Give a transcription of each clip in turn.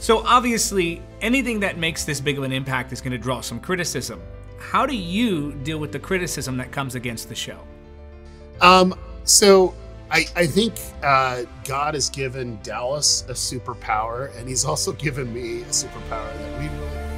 So obviously, anything that makes this big of an impact is going to draw some criticism. How do you deal with the criticism that comes against the show? So I think God has given Dallas a superpower, and he's also given me a superpower that we really...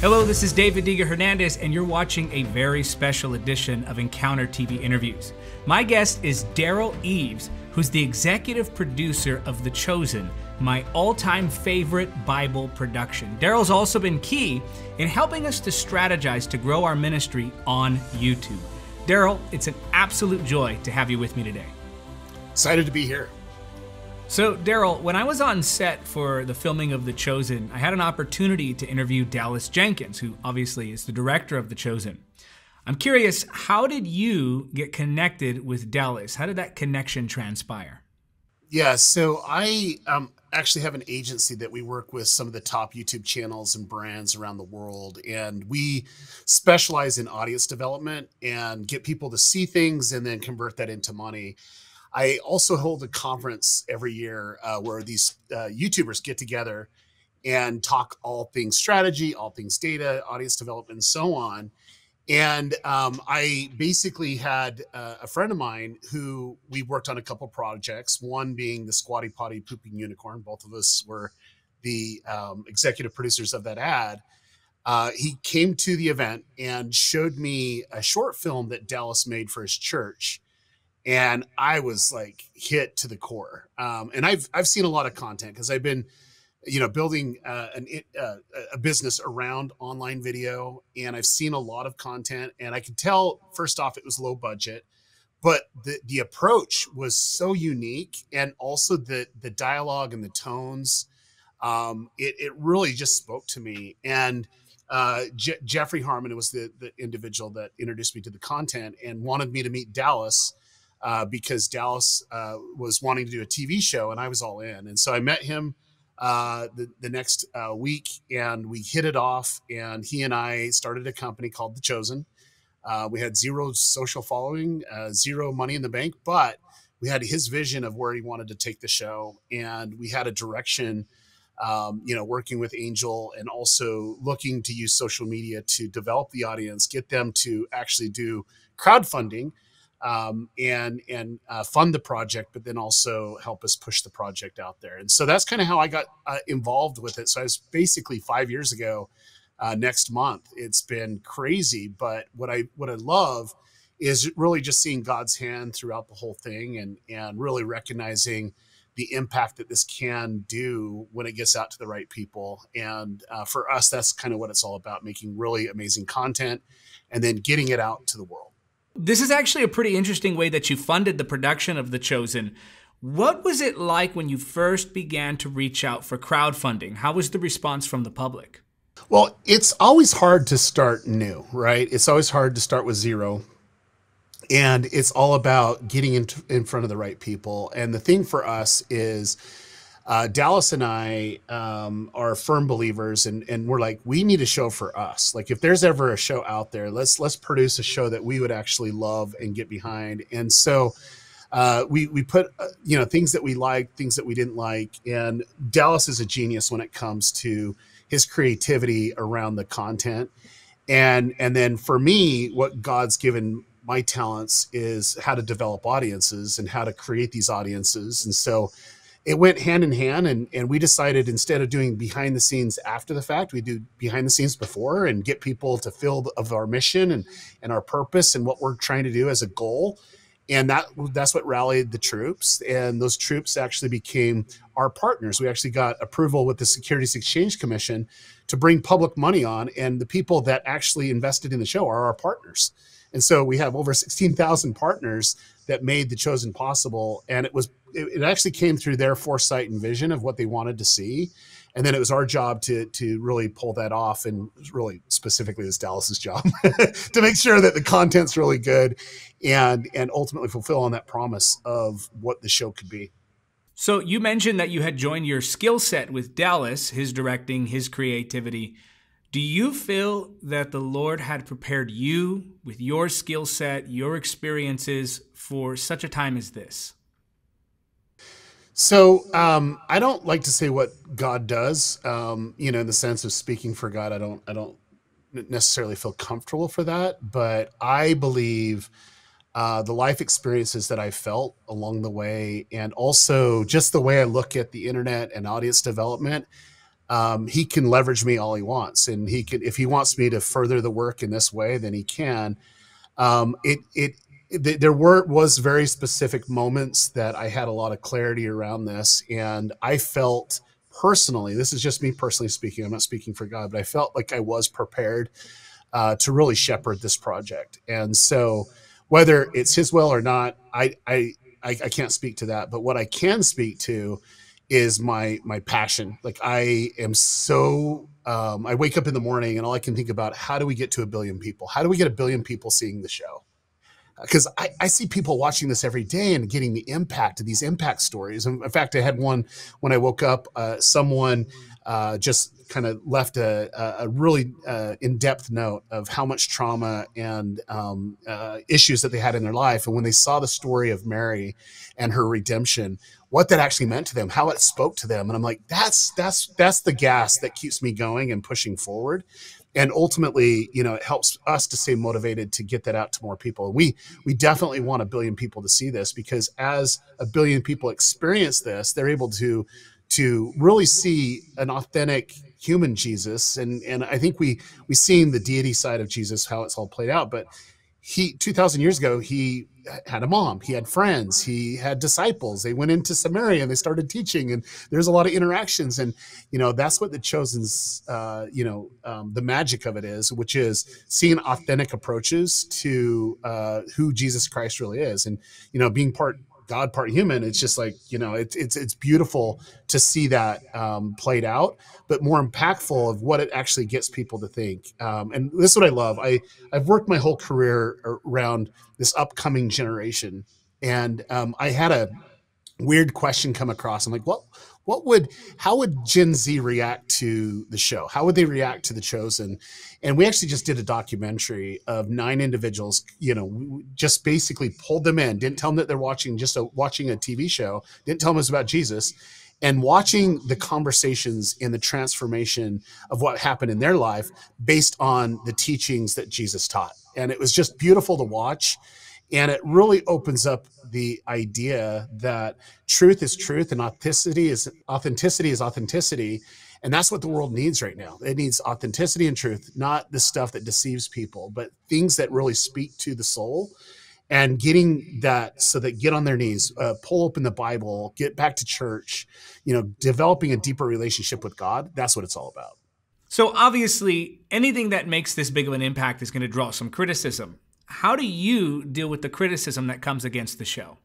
Hello, this is David Diga Hernandez, and you're watching a very special edition of Encounter TV Interviews. My guest is Derral Eves, who's the executive producer of The Chosen, my all-time favorite Bible production. Derral's also been key in helping us to strategize to grow our ministry on YouTube. Derral, it's an absolute joy to have you with me today. Excited to be here. So Derral, when I was on set for the filming of The Chosen, I had an opportunity to interview Dallas Jenkins, who obviously is the director of The Chosen. I'm curious, how did you get connected with Dallas? How did that connection transpire? Yeah, so I actually have an agency that we work with some of the top YouTube channels and brands around the world. And we specialize in audience development and get people to see things and then convert that into money. I also hold a conference every year where these YouTubers get together and talk all things strategy, all things data, audience development, and so on. And I basically had a friend of mine who we worked on a couple projects, one being the Squatty Potty Pooping Unicorn. Both of us were the executive producers of that ad. He came to the event and showed me a short film that Dallas made for his church. And I was like hit to the core. And I've seen a lot of content because I've been, you know, building a business around online video, and I've seen a lot of content, and I could tell first off it was low budget, but the approach was so unique, and also the dialogue and the tones, it really just spoke to me. And Jeffrey Harmon was the individual that introduced me to the content and wanted me to meet Dallas because Dallas was wanting to do a TV show, and I was all in. And so I met him the next week, and we hit it off, and he and I started a company called The Chosen. We had zero social following, zero money in the bank, but we had his vision of where he wanted to take the show. And we had a direction, you know, working with Angel and also looking to use social media to develop the audience, get them to actually do crowdfunding and fund the project, but then also help us push the project out there. And so that's kind of how I got involved with it. So I was basically 5 years ago, next month. It's been crazy, but what I love is really just seeing God's hand throughout the whole thing, and really recognizing the impact that this can do when it gets out to the right people. And for us, that's kind of what it's all about, making really amazing content and then getting it out to the world. This is actually a pretty interesting way that you funded the production of The Chosen. What was it like when you first began to reach out for crowdfunding? How was the response from the public? Well, it's always hard to start new, right? It's always hard to start with zero. And it's all about getting in front of the right people. And the thing for us is Dallas and I are firm believers, and we're like, we need a show for us. Like, if there's ever a show out there, let's produce a show that we would actually love and get behind. And so we put, you know, things that we liked, things that we didn't like. And Dallas is a genius when it comes to his creativity around the content. And then for me, what God's given my talents is how to develop audiences and how to create these audiences. And so it went hand in hand, and we decided instead of doing behind the scenes after the fact, we do behind the scenes before and get people to feel of our mission and our purpose and what we're trying to do as a goal. And that's what rallied the troops, and those troops actually became our partners. We actually got approval with the Securities Exchange Commission to bring public money on, and the people that actually invested in the show are our partners. And so we have over 16,000 partners that made The Chosen possible. And it actually came through their foresight and vision of what they wanted to see. And then it was our job to really pull that off. And really specifically, it's Dallas's job to make sure that the content's really good and ultimately fulfill on that promise of what the show could be. So you mentioned that you had joined your skill set with Dallas, his directing, his creativity. Do you feel that the Lord had prepared you with your skill set, your experiences for such a time as this? So I don't like to say what God does, you know, in the sense of speaking for God. I don't necessarily feel comfortable for that, but I believe the life experiences that I felt along the way, and also just the way I look at the internet and audience development, he can leverage me all he wants, and he can, if he wants me to further the work in this way, then he can. There was very specific moments that I had a lot of clarity around this, and I felt personally, this is just me personally speaking, I'm not speaking for God, but I felt like I was prepared to really shepherd this project. And so whether it's his will or not, I can't speak to that, but what I can speak to is my passion. Like, I am so, I wake up in the morning and all I can think about, how do we get to 1 billion people? How do we get 1 billion people seeing the show? Because I see people watching this every day and getting the impact of these impact stories. And in fact, I had one when I woke up, someone just kind of left a really in-depth note of how much trauma and issues that they had in their life. And when they saw the story of Mary and her redemption, what that actually meant to them, how it spoke to them. And I'm like, that's the gas that keeps me going and pushing forward. And ultimately, you know, it helps us to stay motivated to get that out to more people. We definitely want 1 billion people to see this, because as 1 billion people experience this, they're able to really see an authentic human Jesus. And I think we've seen the deity side of Jesus, how it's all played out. But he, 2,000 years ago, he had a mom, he had friends, he had disciples. They went into Samaria and they started teaching, and there's a lot of interactions. And, you know, that's what The Chosen's, you know, the magic of it is, which is seeing authentic approaches to who Jesus Christ really is. And, you know, being part God, part human, it's just like, you know, it's beautiful to see that played out, but more impactful of what it actually gets people to think. And this is what I love. I've worked my whole career around this upcoming generation. And I had a weird question come across. I'm like, how would Gen Z react to the show? How would they react to The Chosen? And we actually just did a documentary of 9 individuals, you know, just basically pulled them in, didn't tell them that they're watching, just watching a TV show, didn't tell them it's about Jesus, and watching the conversations and the transformation of what happened in their life based on the teachings that Jesus taught. And it was just beautiful to watch. And it really opens up the idea that truth is truth and authenticity is authenticity. And that's what the world needs right now. It needs authenticity and truth, not the stuff that deceives people, but things that really speak to the soul. And getting that, so that get on their knees, pull open the Bible, get back to church, you know, developing a deeper relationship with God. That's what it's all about. So obviously anything that makes this big of an impact is going to draw some criticism. How do you deal with the criticism that comes against the show?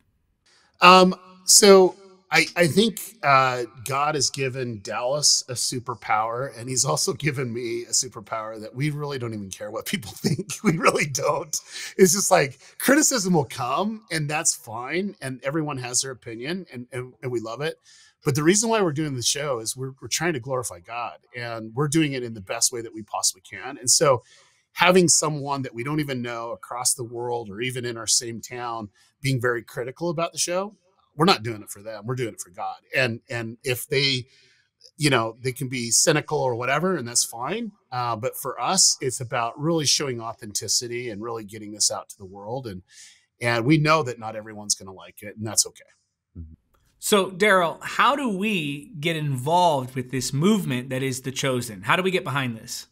So I think God has given Dallas a superpower, and he's also given me a superpower that we really don't even care what people think. We really don't. It's just like, criticism will come, and that's fine. And everyone has their opinion, and we love it. But the reason why we're doing the show is we're trying to glorify God, and we're doing it in the best way that we possibly can. And so having someone that we don't even know across the world or even in our same town being very critical about the show, we're not doing it for them. We're doing it for God. And if they, you know, they can be cynical or whatever, and that's fine. But for us, it's about really showing authenticity and really getting this out to the world. And we know that not everyone's going to like it, and that's okay. So Derral, how do we get involved with this movement that is The Chosen? How do we get behind this?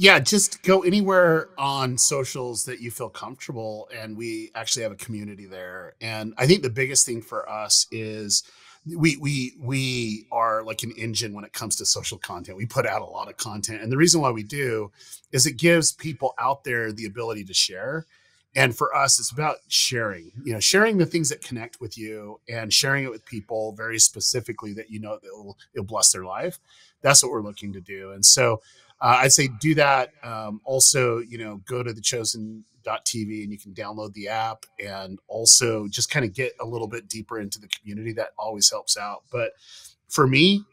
Yeah, just go anywhere on socials that you feel comfortable, and we actually have a community there. And I think the biggest thing for us is we are like an engine when it comes to social content. We put out a lot of content, and the reason why we do is it gives people out there the ability to share. And for us, it's about sharing, you know, sharing the things that connect with you and sharing it with people very specifically that, you know, it'll bless their life. That's what we're looking to do. And so I'd say do that. Also, you know, go to thechosen.tv and you can download the app, and also just kind of get a little bit deeper into the community. That always helps out. But for me,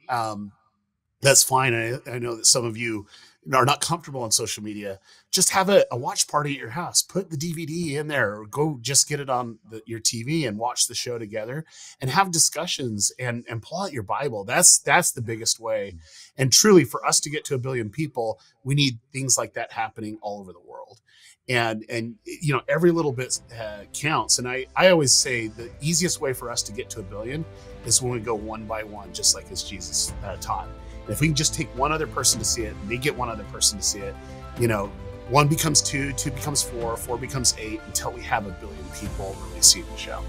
that's fine. I know that some of you are not comfortable on social media, just have a watch party at your house. Put the DVD in there, or go just get it on your TV and watch the show together and have discussions and pull out your Bible. That's the biggest way. And truly, for us to get to 1 billion people, we need things like that happening all over the world. And you know, every little bit counts. And I always say the easiest way for us to get to 1 billion is when we go one by one, just like as Jesus taught. And if we can just take one other person to see it, and they get one other person to see it, you know, 1 becomes 2, 2 becomes 4, 4 becomes 8, until we have 1 billion people really see the show.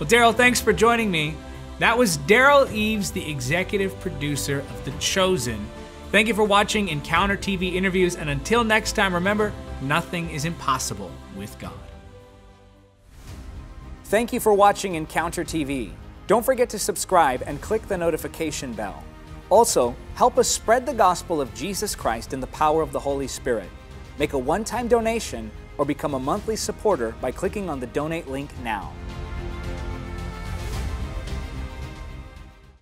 Well, Derral, thanks for joining me. That was Derral Eves, the executive producer of The Chosen. Thank you for watching Encounter TV Interviews, and until next time, remember, nothing is impossible with God. Thank you for watching Encounter TV. Don't forget to subscribe and click the notification bell. Also, help us spread the gospel of Jesus Christ in the power of the Holy Spirit. Make a one-time donation or become a monthly supporter by clicking on the donate link now.